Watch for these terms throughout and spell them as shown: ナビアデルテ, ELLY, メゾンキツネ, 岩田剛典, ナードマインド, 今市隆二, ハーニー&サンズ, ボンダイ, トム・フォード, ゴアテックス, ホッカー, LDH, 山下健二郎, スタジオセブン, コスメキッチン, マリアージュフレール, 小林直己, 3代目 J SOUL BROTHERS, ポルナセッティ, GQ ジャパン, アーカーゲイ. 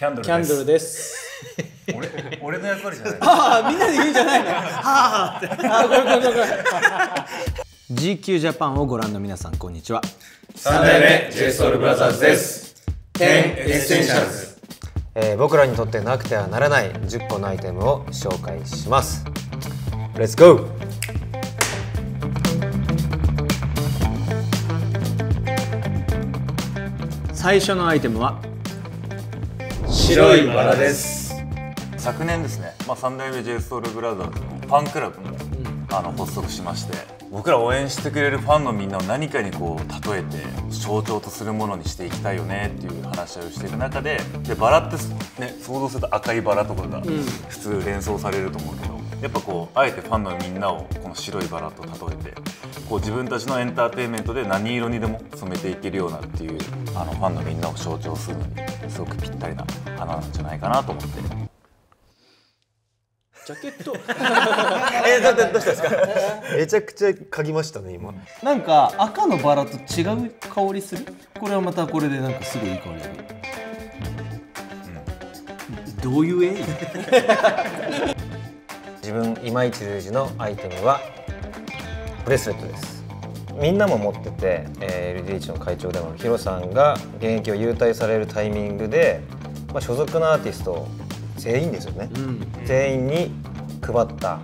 キャンドルです。俺の役割じゃない。ああ、みんなで言うんじゃないの。ああ、これこれこれ。GQ ジャパンをご覧の皆さん、こんにちは。3代目 JSOUL BROTHERS です。10エッセンシャルズ。僕らにとってなくてはならない10個のアイテムを紹介します。レッツゴー。最初のアイテムは白いバラです。昨年ですね、3代目 JSOUL BROTHERS のファンクラブも、発足しまして、僕ら応援してくれるファンのみんなを何かにこう例えて象徴とするものにしていきたいよねっていう話をしている中 でバラって、ね、想像すると赤いバラとかが普通連想されると思うけど、やっぱこうあえてファンのみんなをこの白いバラと例えて、こう自分たちのエンターテインメントで何色にでも染めていけるようなっていう、ファンのみんなを象徴するのにすごくぴったりな花なんじゃないかなと思って。ジャケットどうしたんですか？めちゃくちゃ嗅ぎましたね今。なんか赤のバラと違う香りする。これはまたこれでなんかすごいいい香りだね。どういう絵？自分今市隆二のアイテムはブレスレットです。みんなも持ってて、LDH の会長でもヒロさんが現役を勇退されるタイミングで、所属のアーティスト全員ですよね、全員に配った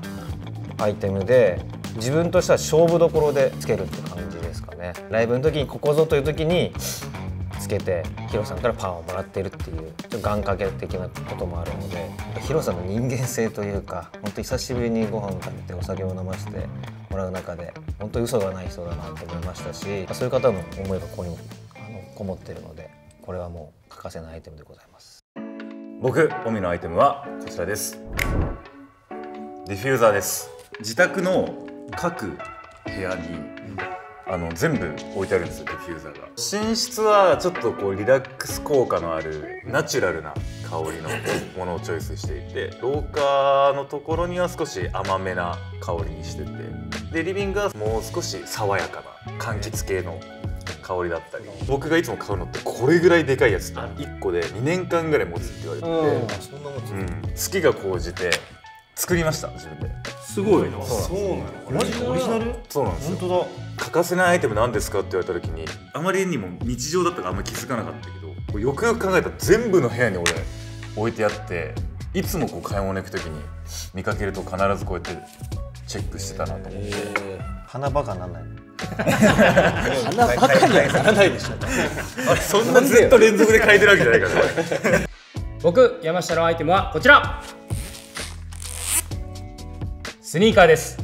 アイテムで、自分としては勝負どころでつけるって感じですかね。ライブの時にここぞという時につけて、ヒロさんからパンをもらってるっていう、ちょっと願掛け的なこともあるので、ヒロさんの人間性というか、本当久しぶりにご飯を食べてお酒を飲ませてもらう中で、本当に嘘がない人だなと思いましたし、そういう方の思いがここにもこもっているので、これはもう欠かせないアイテムでございます。僕オミのアイテムはこちらです。ディフューザーです。自宅の各部屋に、全部置いてあるんですよ、ディフューザーが。寝室はちょっとこうリラックス効果のあるナチュラルな香りのものをチョイスしていて、廊下のところには少し甘めな香りにしてて、でリビングはもう少し爽やかな柑橘系の香りだったり、僕がいつも買うのってこれぐらいでかいやつって1個で2年間ぐらい持つって言われてて、好きが高じて作りました、自分で。すごいな。そうなの。マジオリジナル？そうなんですよ。本当だ。欠かせないアイテムなんですかって言われた時に、あまりにも日常だったからあんまり気づかなかったけど、よくよく考えたら全部の部屋に俺置いてあって、いつもこう買い物行く時に見かけると必ずこうやってチェックしてたなと思って。花バカにならない。花バカにはならないでしょ。そんなずっと連続で変えてるわけじゃないからね。僕山下のアイテムはこちら。スニーカーです。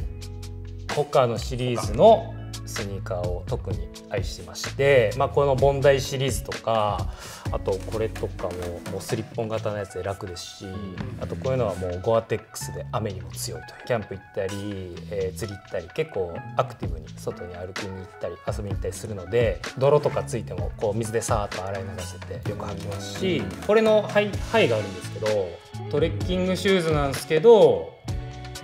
ホッカーのシリーズのスニーカーを特に愛してまして、このボンダイシリーズとか、あとこれとかもスリッポン型のやつで楽ですし、あとこういうのはもうゴアテックスで雨にも強いという、キャンプ行ったり、釣り行ったり、結構アクティブに外に歩きに行ったり遊びに行ったりするので、泥とかついてもこう水でさーっと洗い流せてよく履きますし、これのハイがあるんですけど、トレッキングシューズなんですけど、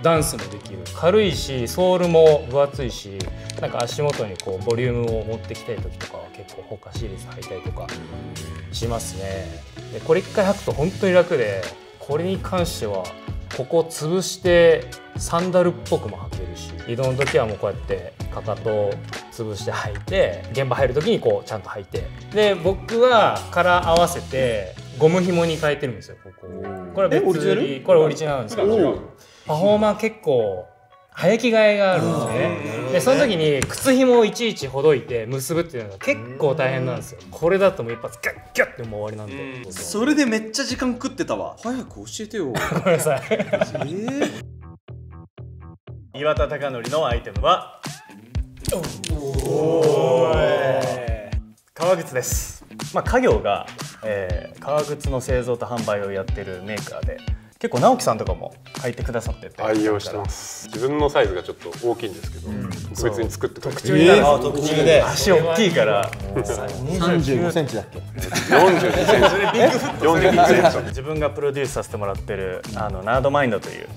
ダンスもできる、軽いしソールも分厚いし、なんか足元にこうボリュームを持ってきたい時とかは結構ホッカシリーズ履いたりとかしますね。でこれ1回履くと本当に楽で、これに関してはここを潰してサンダルっぽくも履けるし、移動の時はもうこうやってかかとを潰して履いて、現場入る時にこうちゃんと履いて、で僕はカラー合わせてゴム紐に変えてるんですよ、ここ。これは別に、これオリジナルなんですけど、パフォーマー結構早着替えがあるんですね。でその時に靴ひもをいちいちほどいて結ぶっていうのが結構大変なんですよ。これだともう一発ギャッギャッってもう終わりなんで。それでめっちゃ時間食ってたわ。早く教えてよ。ごめんなさい。岩田貴則のアイテムは革靴です。家業が、革靴の製造と販売をやってるメーカーで、結構直樹さんとかも履いてくださってて、愛用してます。自分のサイズがちょっと大きいんですけど、そいつに作って特注になる。特注で足大きいから、35センチだっけ、42センチ。自分がプロデュースさせてもらってるナードマインドという、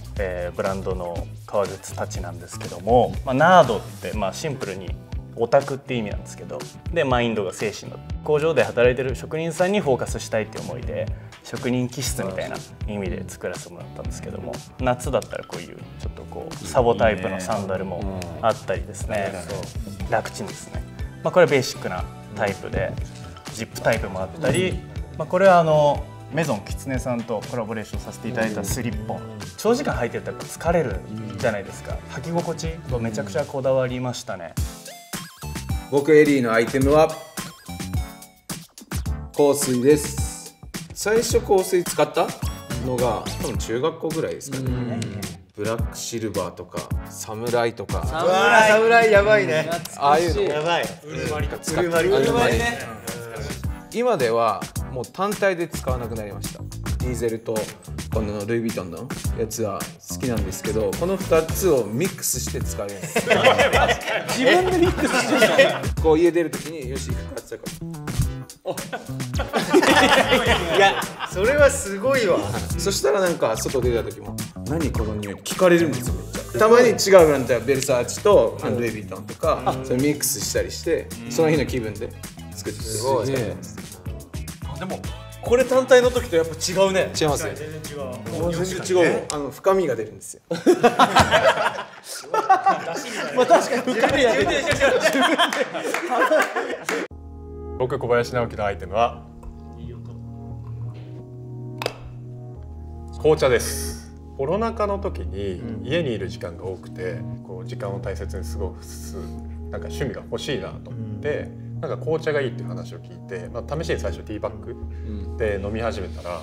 ブランドの革靴たちなんですけども、ナードってシンプルにオタクって意味なんですけど、でマインドが精神の、工場で働いてる職人さんにフォーカスしたいって思いで職人気質みたいな意味で作らせてもらったんですけども、夏だったらこういうちょっとこうサボタイプのサンダルもあったりですね、楽ちんですね。これはベーシックなタイプで、ジップタイプもあったり、これはメゾンキツネさんとコラボレーションさせていただいたスリッポン、長時間履いてるとやっぱ疲れるじゃないですか。履き心地めちゃくちゃこだわりましたね。僕エリーのアイテムは香水です。最初香水使ったのが多分中学校ぐらいですかね。ブラックシルバーとかサムライとか、サムライやばいね。ああいうのやばい。ウルマリとか、ウルマリね。今ではもう単体で使わなくなりました。ディーゼルとこのルイ・ヴィトンのやつは好きなんですけど、この2つをミックスして使うようにする。自分でミックスしてる。こう家出るときによし行くかっていやそれはすごいわ。そしたらなんか外出たときも何この匂い聞かれるんですよ。たまに違うなんてベルサーチとルイ・ヴィトンとかそれミックスしたりしてその日の気分で作って使ってます。でもこれ単体の時とやっぱ違うね。違いますよ。全然違う。深みが出るんですよ。まあ確かに深みが出る。僕小林直樹のアイテムは紅茶です。コロナ禍の時に家にいる時間が多くて、こう時間を大切に過ごすなんか趣味が欲しいなと思って。なんか紅茶がいいっていう話を聞いて、試しに最初ティーバッグで飲み始めたら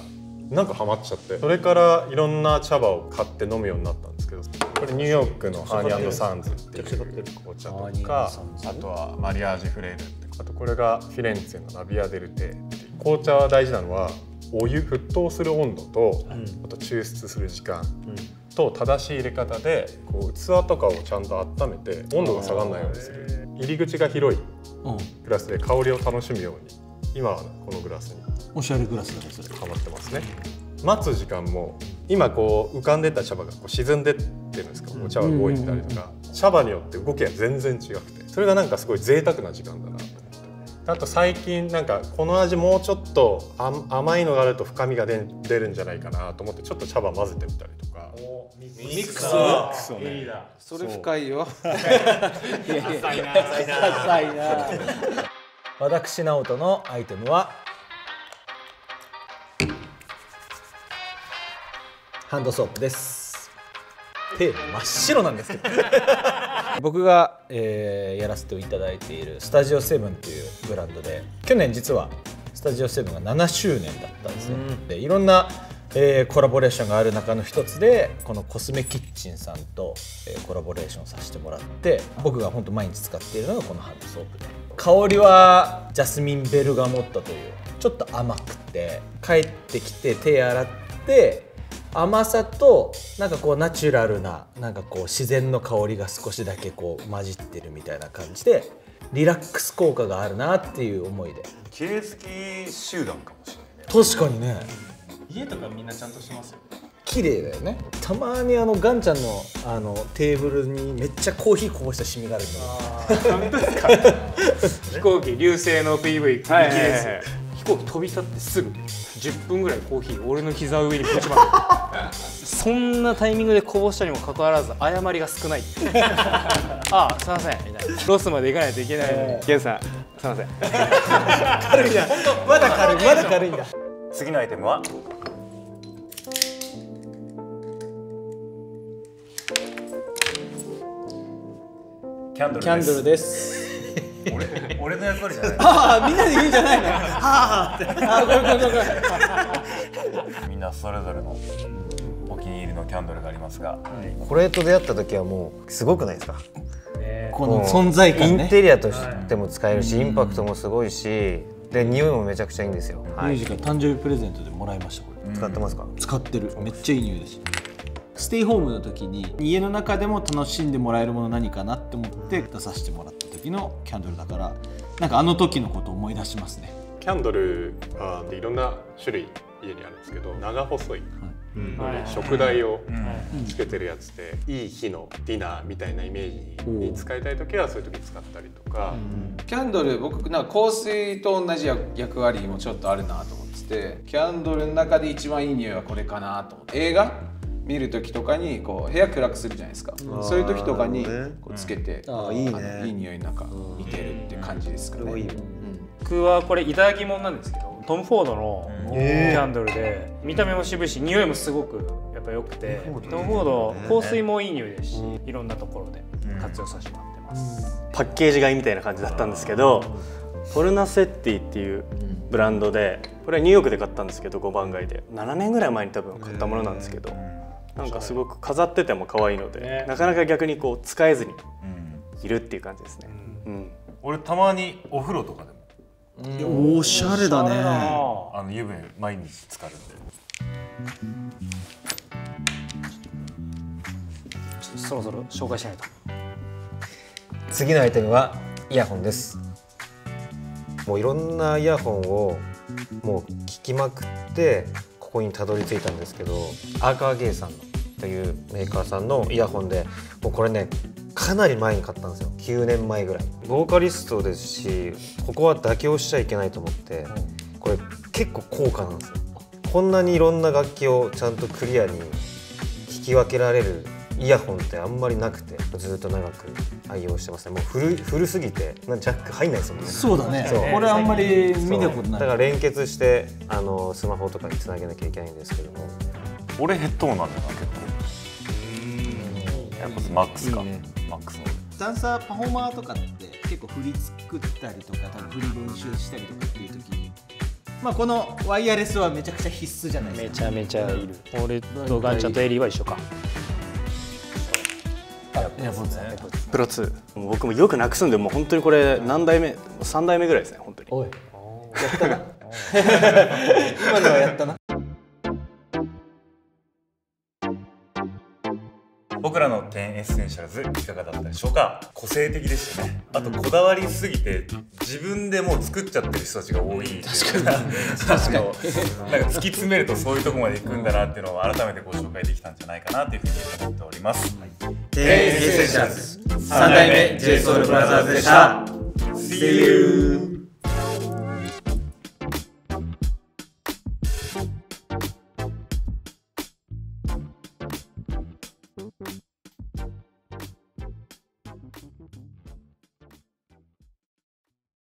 なんかハマっちゃって、それからいろんな茶葉を買って飲むようになったんですけど、これニューヨークのハーニー&サンズっていう紅茶とか、あとはマリアージュフレール、あとこれがフィレンツェのナビアデルテ。紅茶は大事なのはお湯沸騰する温度と、あと抽出する時間と正しい入れ方で、こう器とかをちゃんと温めて温度が下がらないようにする。入り口が広いグラスで香りを楽しむように今はこのグラスにおしゃれグラスがそれハマってますね。待つ時間も今こう浮かんでた茶葉がこう沈んでってるんですけど、お茶葉が動いてたりとか、茶葉によって動きが全然違くて、それがなんかすごい贅沢な時間だなと思って。あと最近なんかこの味もうちょっと甘いのがあると深みが出るんじゃないかなと思って、ちょっと茶葉混ぜてみたりとか。ミックスいいな。それ深いよ。浅いな。浅いな。私直人のアイテムはハンドソープです。手真っ白なんですけど。僕が、やらせていただいているスタジオセブンっていうブランドで、去年実はスタジオセブンが7周年だったんですよ。でいろんなコラボレーションがある中の一つでこのコスメキッチンさんとコラボレーションさせてもらって、僕が本当毎日使っているのがこのハンドソープで、香りはジャスミンベルガモットというちょっと甘くて、帰ってきて手洗って甘さとなんかこうナチュラルななんかこう自然の香りが少しだけこう混じってるみたいな感じでリラックス効果があるなっていう思いで。綺麗好き集団かもしれないね。確かにね。家とかみんなちゃんとしますよ。綺麗だよね。たまにガンちゃんのテーブルにめっちゃコーヒーこぼしたシミがあるんだよ。飛行機流星の PV 飛行機飛び立ってすぐ10分ぐらいコーヒー俺の膝上にぶちまけてそんなタイミングでこぼしたにもかかわらず謝りが少ないああすいませんみたいな、ロスまで行かないといけないのにゲンさんすいません軽いな。まだ軽い、まだ軽いんだ。次のアイテムはキャンドルです。俺の役割じゃない。ああ、みんなで言うんじゃないの。ああ、ごめん。みんなそれぞれのお気に入りのキャンドルがありますが、これと出会った時はもうすごくないですか。この存在感ね。インテリアとしても使えるし、インパクトもすごいし、で匂いもめちゃくちゃいいんですよ。ミュージカル誕生日プレゼントでもらいました。これ使ってますか。使ってる。めっちゃいい匂いです。ステイホームの時に家の中でも楽しんでもらえるもの何かなって思って出させてもらった時のキャンドルだから、なんか時のことを思い出しますね。キャンドルはいろんな種類家にあるんですけど、長細い食材をつけてるやつで、いい日のディナーみたいなイメージに使いたい時はそういう時使ったりとか。キャンドル、僕なんか香水と同じ役割もちょっとあるなと思ってて、キャンドルの中で一番いい匂いはこれかなと思って、映画見る時とかにこう部屋暗くするじゃないですか、そういう時とかにこうつけて、いい匂いの中見てるって感じですかね。僕はこれいただき物なんですけど、トム・フォードのキャンドルで、見た目も渋いし匂いもすごくやっぱ良くて、トム・フォード香水もいい匂いですし、いろんなところで活用させてもらってます。パッケージ買いみたいな感じだったんですけど、ポルナセッティっていうブランドで、これはニューヨークで買ったんですけど、5番街で7年ぐらい前に多分買ったものなんですけど、なんかすごく飾ってても可愛いので、なかなか逆にこう使えずにいるっていう感じですね。俺たまにお風呂とかでもおしゃれだね。あの湯船毎日浸かるんで。ちょっとそろそろ紹介しないと。次のアイテムはイヤホンです。もういろんなイヤホンをもう聞きまくってここにたどり着いたんですけど、アーカーゲイさんというメーカーさんのイヤホンで、もうこれね、かなり前に買ったんですよ。9年前ぐらい。ボーカリストですし、ここは妥協しちゃいけないと思って、これ結構高価なんですよ。こんなにいろんな楽器をちゃんとクリアに聞き分けられるイヤホンってあんまりなくて、ずっと長く愛用してますね。もう古すぎてジャック入んないですもんね。そうだね。これあんまり見たことない。だから連結してスマホとかにつなげなきゃいけないんですけども、俺ヘッドホンなんだよな、結構。やっぱマックスか。マックスのダンサーパフォーマーとかって結構振り作ったりとか、多分振り練習したりとかっていう時に、まあこのワイヤレスはめちゃくちゃ必須じゃないですか。めちゃめちゃいる。俺とガンちゃんとエリーは一緒か。プロ2、僕もよくなくすんで、もう本当にこれ何代目、3代目ぐらいですね、本当に。おい、やったな。今のはやったな。僕らの10エッセンシャルズいかがだったでしょうか。個性的でしたね。あとこだわりすぎて自分でもう作っちゃってる人たちが多い。確かに確かになんか突き詰めるとそういうとこまで行くんだなっていうのを改めてご紹介できたんじゃないかなというふうに思っております。10エッセンシャルズ3代目 JSOULBROTHERS でした。 See you!